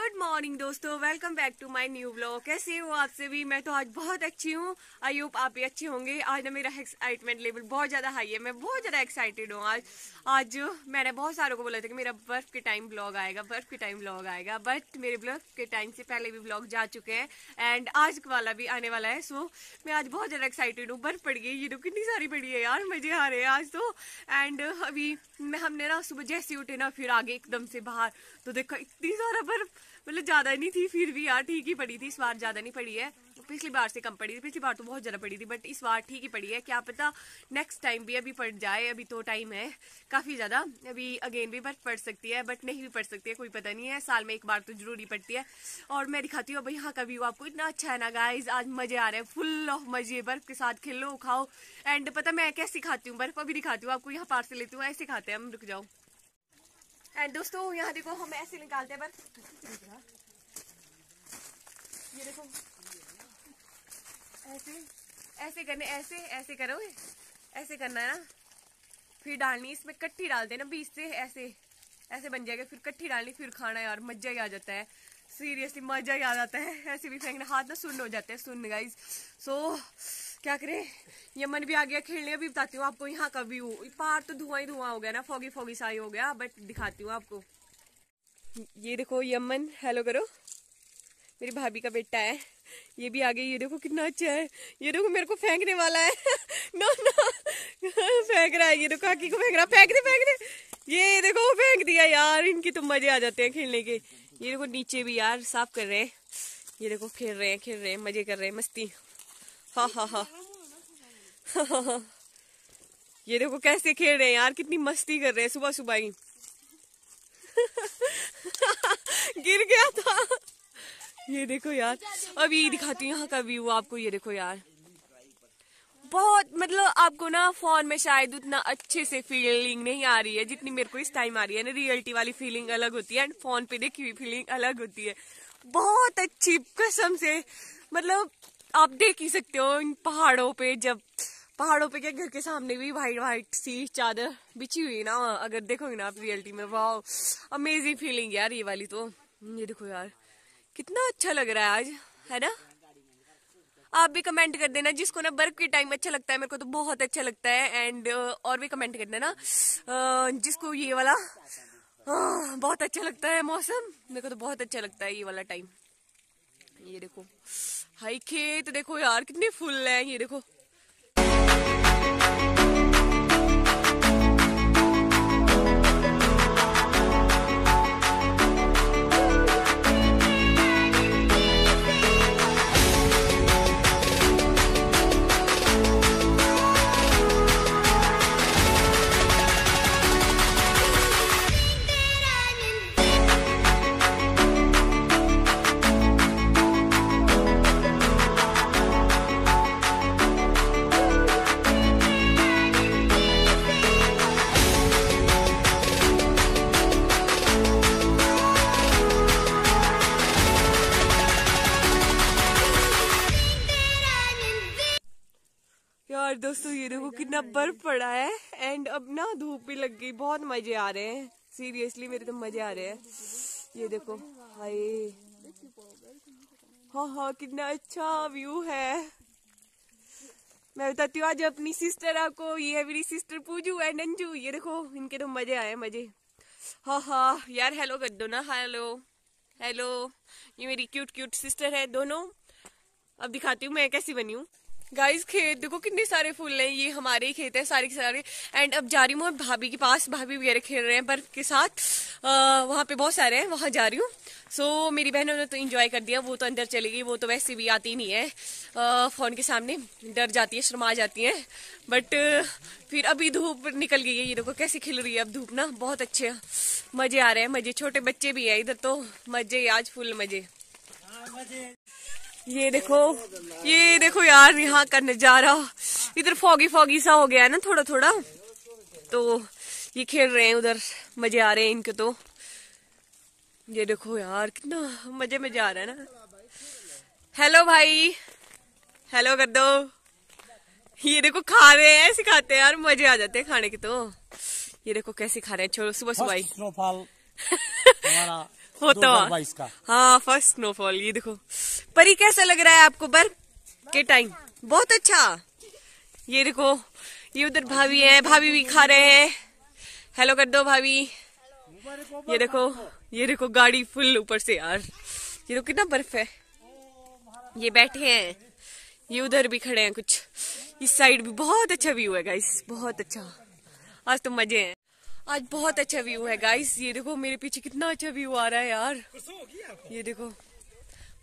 Good morning दोस्तों, welcome back to my new vlog. कैसे हो आप सभी? मैं तो आज बहुत अच्छी हूँ। आई होप आप भी अच्छे होंगे। आज ना मेरा एक्साइटमेंट लेवल बहुत ज़्यादा हाई है, मैं बहुत ज़्यादा एक्साइटेड हूँ। आज मैंने बहुत सारों को बोला था कि मेरा बर्फ के टाइम व्लॉग आएगा, बर्फ के टाइम व्लॉग आएगा, बट मेरे बर्फ के टाइम से पहले भी व्लॉग जा चुके हैं एंड आज वाला भी आने वाला है। सो मैं आज बहुत ज़्यादा एक्साइटेड हूँ। बर्फ पड़ गई, ये तो कितनी सारी पड़ी है यार, मजे आ रहे हैं आज तो। एंड अभी हमने ना सुबह जैसे उठे ना फिर आगे एकदम से बाहर तो देखा इतनी सारा बर्फ, मतलब ज्यादा नहीं थी फिर भी यार, ठीक ही पड़ी थी। इस बार ज्यादा नहीं पड़ी है, पिछली बार से कम पड़ी थी। पिछली बार तो बहुत ज्यादा पड़ी थी बट इस बार ठीक ही पड़ी है। क्या पता नेक्स्ट टाइम भी अभी पड़ जाए, अभी तो टाइम है काफी ज्यादा। अभी अगेन भी बर्फ पड़ सकती है बट नहीं भी पड़ सकती है, कोई पता नहीं है। साल में एक बार तो जरूरी पड़ती है। और मैं दिखाती हूँ अब यहाँ का व्यू आपको, इतना अच्छा है ना गाइज, आज मजे आ रहे हैं, फुल ऑफ मजे। बर्फ के साथ खेलो, खाओ एंड पता मैं कैसे खाती हूँ बर्फ, अभी दिखाती हूँ आपको। यहाँ पार्सल लेती हूँ, ऐसे खाते हैं हम, रुक जाओ। एंड दोस्तों यहाँ देखो हम ऐसे निकालते हैं बर्फ, ये देखो ऐसे ऐसे करने, ऐसे ऐसे करो, ऐसे करना है ना, फिर डालनी इसमें कट्टी, डाल देना बीच से, ऐसे ऐसे बन जाएगा, फिर कट्टी डालनी, फिर खाना। यार मजा ही आ जाता है, सीरियसली मजा ही आ जाता है। ऐसे भी फेंकना, हाथ ना सुन्न हो जाते हैं, सुन्न गाइज। सो क्या करें, यमन भी आ गया खेलने। अभी बताती हूँ आपको यहाँ का व्यू। पार तो धुआं ही धुआं हो गया ना, फॉगी फॉगी सा ही हो गया, बट दिखाती हूँ आपको। ये देखो यमन, हेलो करो, मेरी भाभी का बेटा है। ये भी आ गई, ये देखो कितना अच्छा है, ये देखो मेरे को फेंकने वाला है। नो नो फेंक रहा है, ये देखो काकी को फेंक रहा है, फेंक दे, ये देखो फेंक दिया यार। इनकी तो मजे आ जाते हैं खेलने के। ये देखो नीचे भी यार साफ कर रहे हैं, ये देखो खेल रहे हैं, मजे कर रहे हैं, मस्ती। हा हा हा हा, ये देखो कैसे खेल रहे हैं यार, कितनी मस्ती कर रहे हैं सुबह सुबह ही। गिर गया था, ये देखो यार। अभी दिखाती हूँ यहाँ का व्यू आपको, ये देखो यार, बहुत मतलब आपको ना फोन में शायद उतना अच्छे से फीलिंग नहीं आ रही है जितनी मेरे को इस टाइम आ रही है ना। रियलिटी वाली फीलिंग अलग होती है एंड फोन पे देखी हुई फीलिंग अलग होती है, बहुत अच्छी कसम से। मतलब आप देख ही सकते हो इन पहाड़ों पे, जब पहाड़ों पे क्या घर के सामने भी वाइट वाइट सी चादर बिछी हुई ना, अगर देखोगे ना आप रियलिटी में, वाओ अमेजिंग फीलिंग यार ये वाली। तो ये देखो यार कितना अच्छा लग रहा है आज, है ना। आप भी कमेंट कर देना जिसको ना बर्फ के टाइम अच्छा लगता है, मेरे को तो बहुत अच्छा लगता है। एंड और भी कमेंट कर देना जिसको ये वाला बहुत अच्छा लगता है मौसम, मेरे को तो बहुत अच्छा लगता है ये वाला टाइम। ये देखो हाई खेत, तो देखो यार कितने फुल हैं, ये देखो यार। दोस्तों ये देखो कितना बर्फ पड़ा है एंड अब ना धूप भी लग गई, बहुत मजे आ रहे हैं सीरियसली, मेरे तो मजे आ रहे हैं। ये देखो हाय, हाँ हाँ कितना अच्छा व्यू है। मैं बताती हूँ आज अपनी सिस्टर आपको, ये है मेरी सिस्टर पूजू एंड अंजू, ये देखो इनके तो मजे आए मजे। हाँ हाँ यार हेलो कर दो ना, हेलो हेलो, ये मेरी क्यूट क्यूट सिस्टर है दोनों। अब दिखाती हूँ मैं कैसी बनी हूँ गाइस। खेत देखो कितने सारे फूल हैं, ये हमारे ही खेत है सारे के सारे। एंड अब जा रही हूँ भाभी के पास, भाभी वगैरह खेल रहे हैं बर्फ के साथ, वहाँ पे बहुत सारे हैं, वहाँ जा रही हूँ। सो मेरी बहनों ने तो एंजॉय कर दिया, वो तो अंदर चली गई, वो तो वैसे भी आती नहीं है फोन के सामने, डर जाती है, शर्मा जाती है। बट फिर अभी धूप निकल गई है, ये देखो कैसे खिल रही है अब धूप ना, बहुत अच्छे मजे आ रहे हैं मजे। छोटे बच्चे भी है इधर तो, मजे आज फुल मजे। ये देखो यार यहाँ का नजारा, इधर फॉगी फॉगी सा हो गया है ना थोड़ा थोड़ा, तो ये खेल रहे हैं उधर, मजे आ रहे हैं इनके तो। ये देखो यार कितना मजे मजे आ रहा है ना। हेलो भाई, हेलो कर दो, ये देखो खा रहे हैं, ऐसे खाते हैं यार, मजे आ जाते हैं खाने के तो। ये देखो कैसे खा रहे हैं, छोड़ो सुबह सुबह ही होता हुआ। हाँ, फर्स्ट स्नोफॉल। ये देखो परी, कैसा लग रहा है आपको बर्फ के टाइम? बहुत अच्छा। ये देखो, ये उधर भाभी है, भाभी भी खा रहे हैं। हेलो कर दो भाभी। ये देखो, ये देखो गाड़ी फुल ऊपर से यार। ये देखो कितना बर्फ है। ये बैठे हैं, ये उधर भी खड़े हैं कुछ। इस साइड भी बहुत अच्छा व्यू है गाइस, बहुत अच्छा। आज तो मजे हैं, आज बहुत अच्छा व्यू है गाइस। ये देखो मेरे पीछे कितना अच्छा व्यू आ रहा है यार। ये देखो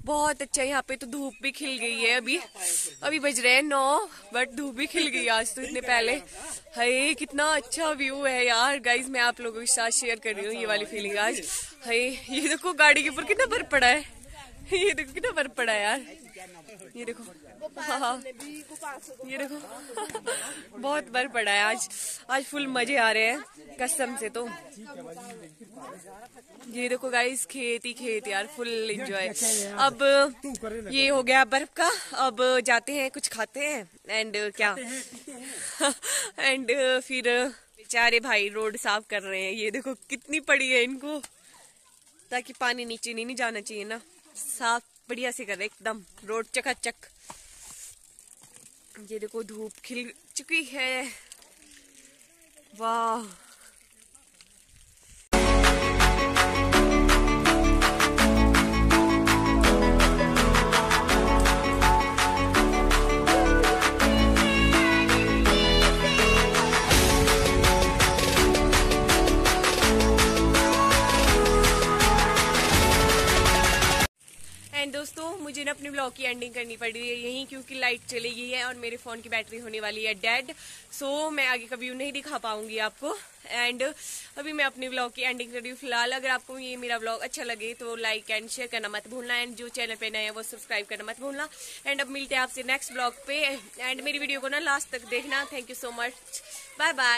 बहुत अच्छा। यहाँ पे तो धूप भी खिल गई है। अभी अभी बज रहे हैं 9, बट धूप भी खिल गई आज तो इतने पहले। हाय कितना अच्छा व्यू है यार गाइस। मैं आप लोगों के साथ शेयर कर रही हूँ ये वाली फीलिंग आज। हाय ये देखो गाड़ी के ऊपर कितना बर्फ पड़ा है। ये देखो कितना बर्फ पड़ा है यार। ये देखो, हाँ ये देखो बहुत बर्फ पड़ा है आज। आज फुल मजे आ रहे हैं कसम से। तो ये देखो गाइस खेत ही खेत यार, फुल एंजॉय। अब ये हो गया बर्फ का। अब जाते हैं कुछ खाते हैं एंड क्या एंड फिर बेचारे भाई रोड साफ कर रहे हैं। ये देखो कितनी पड़ी है इनको, ताकि पानी नीचे नहीं जाना चाहिए ना। साफ बढ़िया से कर रहे एकदम रोड चकाचक। ये देखो धूप खिल चुकी है। वाह दोस्तों, मुझे ना अपने ब्लॉग की एंडिंग करनी पड़ रही है यहीं, क्योंकि लाइट चली गई है और मेरे फोन की बैटरी होने वाली है डेड। सो मैं आगे कभी नहीं दिखा पाऊंगी आपको। एंड अभी मैं अपने ब्लॉग की एंडिंग कर रही हूँ फिलहाल। अगर आपको ये मेरा ब्लॉग अच्छा लगे तो लाइक एंड शेयर करना मत भूलना। एंड जो चैनल पे नए हैं वो सब्सक्राइब करना मत भूलना। एंड अब मिलते हैं आपसे नेक्स्ट ब्लॉग पे। एंड मेरी वीडियो को ना लास्ट तक देखना। Thank you so much, bye bye.